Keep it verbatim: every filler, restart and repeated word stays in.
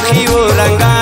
मुखियो रंगा।